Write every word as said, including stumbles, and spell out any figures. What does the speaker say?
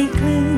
ไปครึ่ง